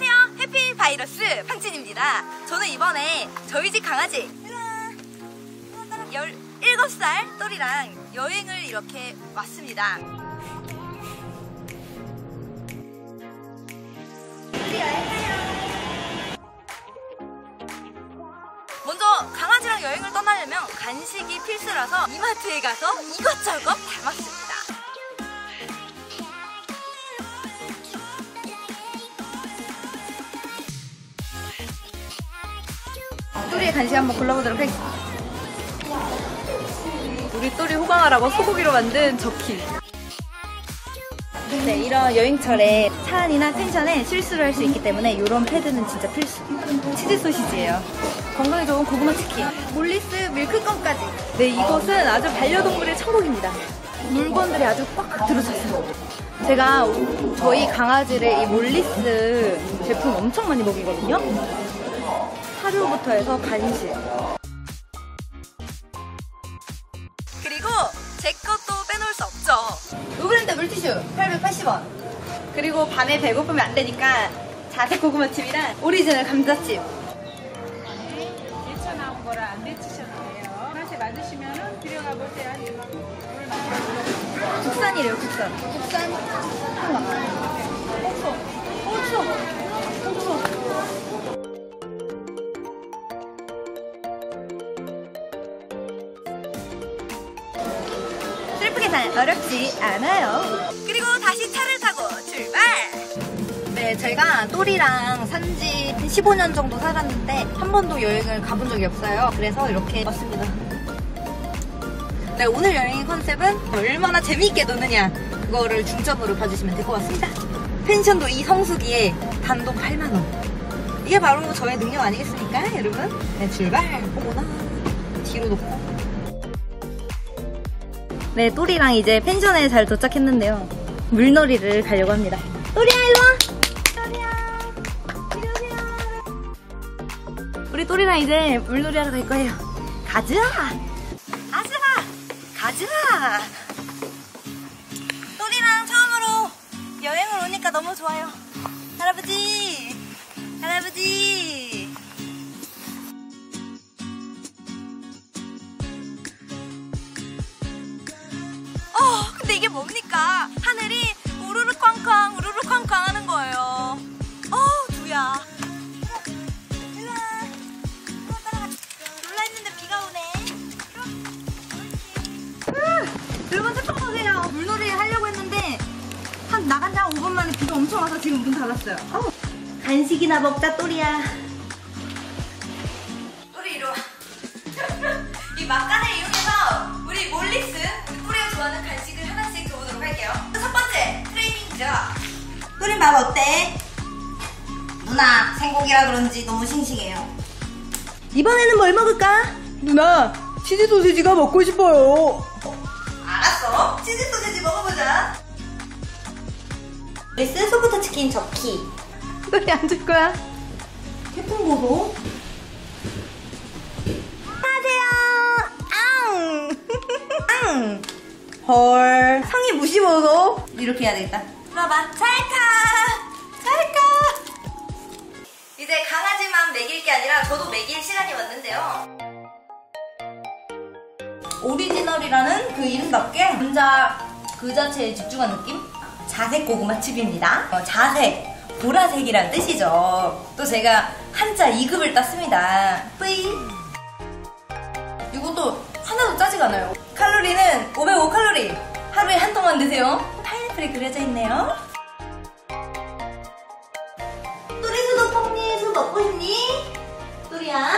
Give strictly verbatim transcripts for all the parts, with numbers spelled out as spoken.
안녕하세요, 해피바이러스 황진입니다. 저는 이번에 저희 집 강아지 열일곱 살 또리랑 여행을 이렇게 왔습니다. 먼저 강아지랑 여행을 떠나려면 간식이 필수라서 이마트에 가서 이것저것 담았습니다. 또리의 간식 한번 골라보도록 할게요. 우리 또리 호강하라고 소고기로 만든 적힐. 네, 이런 여행철에 차 안이나 펜션에 실수를 할 수 있기 때문에 이런 패드는 진짜 필수. 치즈 소시지예요. 건강에 좋은 고구마 치킨, 몰리스 밀크껌까지. 네, 이곳은 아주 반려동물의 천국입니다. 물건들이 아주 꽉 들어찼어요. 제가 저희 강아지를 이 몰리스 제품 엄청 많이 먹이거든요. 사료부터 해서 간식. 그리고 제 것도 빼놓을 수 없죠. 노브랜드 물티슈 팔백팔십 원. 그리고 밤에 배고프면 안 되니까 자색 고구마칩이랑 오리지널 감자칩. 네, 데쳐 나온 거라 안 데치셔도 돼요. 맛에 맞으시면 들여가 보세요. 국산이래요, 국산. 국산. 없어. 없어. 없어. 어렵지 않아요. 그리고 다시 차를 타고 출발! 네, 제가 또리랑 산지 십오 년 정도 살았는데 한 번도 여행을 가본 적이 없어요. 그래서 이렇게 왔습니다. 네, 오늘 여행의 컨셉은 얼마나 재미있게 노느냐, 그거를 중점으로 봐주시면 될 것 같습니다. 펜션도 이 성수기에 단돈 팔만 원. 이게 바로 저의 능력 아니겠습니까, 여러분? 네, 출발! 어머나, 뒤로 놓고. 네, 또리랑 이제 펜션에 잘 도착했는데요. 물놀이를 가려고 합니다. 또리야, 일로와! 또리야, 이리 오세요! 우리 또리랑 이제 물놀이 하러 갈 거예요. 가자! 아슬아! 가자! 또리랑 처음으로 여행을 오니까 너무 좋아요. 할아버지! 할아버지! 이게 뭡니까? 하늘이 우르르 쾅쾅 우르르 쾅쾅 하는 거예요. 어, 누야. 일로와. 일로와, 따라가. 놀라 했는데 비가 오네. 여러분, 세탁 보세요. 물놀이 하려고 했는데 한 나간 지 한 오 분 만에 비가 엄청 와서 지금 문 닫았어요. 어. 간식이나 먹자, 또리야. 또리 이리 와. 이 막간을 이용해서 우리 몰리스, 우리 또리가 좋아하는 간식을 하나씩 줘보도록 할게요. 첫 번째, 트레이닝이죠. 또리 밥 어때? 누나, 생고기라 그런지 너무 싱싱해요. 이번에는 뭘 먹을까? 누나, 치즈 소시지가 먹고 싶어요. 알았어, 치즈 소시지 먹어보자. 몰리스 소프트 치킨 접기. 또리 안 줄 거야? 태풍 보소. 헐, 상이 무심어서 이렇게 해야 되겠다. 들어봐. 잘가 잘가. 이제 강아지만 먹일 게 아니라 저도 먹일 시간이 왔는데요. 오리지널이라는 그 이름답게 감자 그 자체에 집중한 느낌? 자색 고구마칩입니다. 어, 자색, 보라색이란 뜻이죠. 또 제가 한자 이 급을 땄습니다. 뿌이. 이것도 하나도 짜지가 않아요. 칼로리는 오백오 칼로리! 하루에 한 통만 드세요. 파인애플이 그려져 있네요. 또리 수도 펑니, 수 먹고 싶니? 또리야.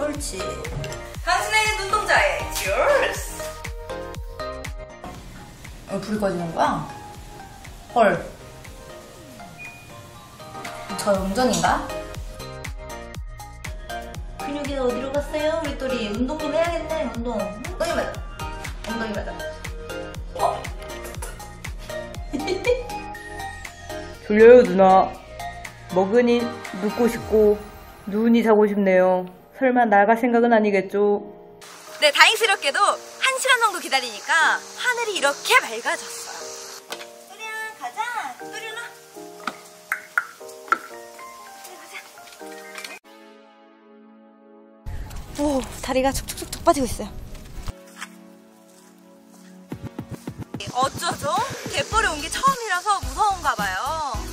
옳지. 당신의 눈동자에 치얼스! 어, 불이 꺼지는 거야? 헐. 저 운전인가? 근육이 어디로 갔어요? 우리 또리 운동 좀 해야겠네. 운동. 엉덩이 맞아. 엉덩이 맞아. 어? 졸려요, 누나. 먹으니 눕고 싶고 누우니 자고 싶네요. 설마 나갈 생각은 아니겠죠? 네, 다행스럽게도 한 한 시간 정도 기다리니까 하늘이 이렇게 맑아졌어요. 또리야 가자. 또리 누나. 가자. 오, 다리가 촉촉촉 빠지고 있어요. 어쩌죠? 갯벌에 온 게 처음이라서 무서운가 봐요.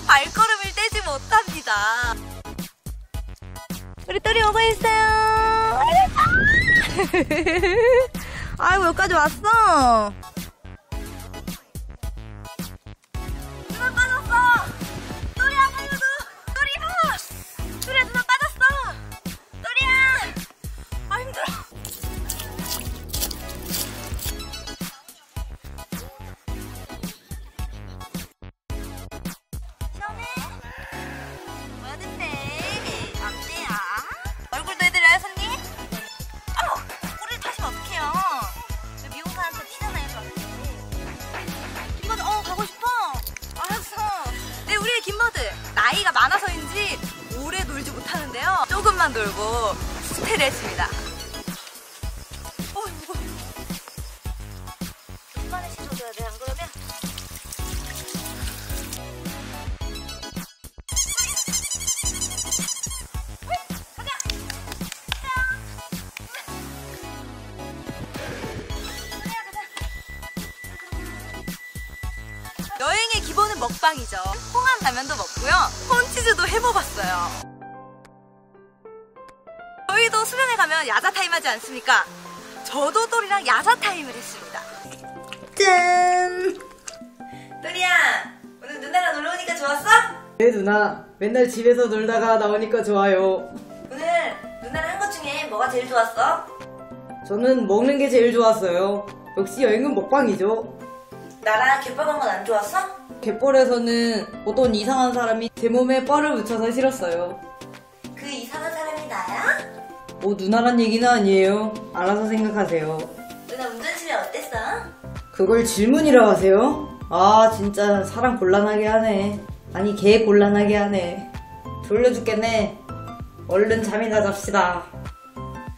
발걸음을 떼지 못합니다. 우리 또리 오고 있어요. 아이고, 여기까지 왔어. 누나 빠졌어. 또리야 살려줘. 또리야. 또리야 누나 빠졌어. 또리야. 아 힘들어. 시원해? 뭐야 된대. 안돼야. 얼굴도 해드려요 손님? 나이가 많아서인지 오래 놀지 못하는데요. 조금만 놀고 스텔했습니다. 어, 이거. 엄마는 씻어줘야 돼, 안 그러면? 여행의 기본은 먹방이죠. 홍합 라면도 먹고요. 콘치즈도 해먹었어요. 저희도 수변에 가면 야자 타임 하지 않습니까? 저도 또리랑 야자 타임을 했습니다. 짠! 또리야, 오늘 누나랑 놀러 오니까 좋았어? 네 누나, 맨날 집에서 놀다가 나오니까 좋아요. 오늘 누나랑 한 것 중에 뭐가 제일 좋았어? 저는 먹는 게 제일 좋았어요. 역시 여행은 먹방이죠. 나랑 갯벌 간 건 안 좋았어? 갯벌에서는 어떤 이상한 사람이 제 몸에 뻘을 묻혀서 싫었어요. 그 이상한 사람이 나야? 뭐 누나란 얘기는 아니에요. 알아서 생각하세요. 누나 운전 실력 어땠어? 그걸 질문이라고 하세요? 아 진짜 사람 곤란하게 하네. 아니 개 곤란하게 하네. 졸려 죽겠네. 얼른 잠이나 잡시다.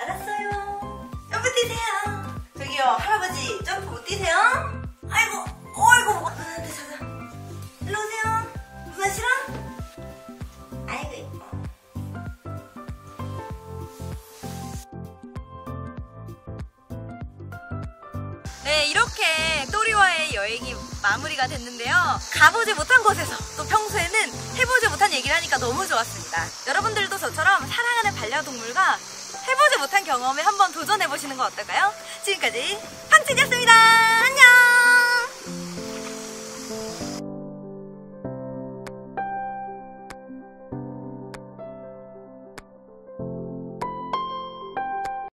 알았어요. 점프 뛰세요. 저기요 할아버지 점프 못 뛰세요? 아이고, 어이구, 누나한테 찾아. 일로 오세요. 누나 싫어? 아이고, 이뻐. 네, 이렇게 또리와의 여행이 마무리가 됐는데요. 가보지 못한 곳에서 또 평소에는 해보지 못한 얘기를 하니까 너무 좋았습니다. 여러분들도 저처럼 사랑하는 반려동물과 해보지 못한 경험에 한번 도전해보시는 건 어떨까요? 지금까지 판친이었습니다.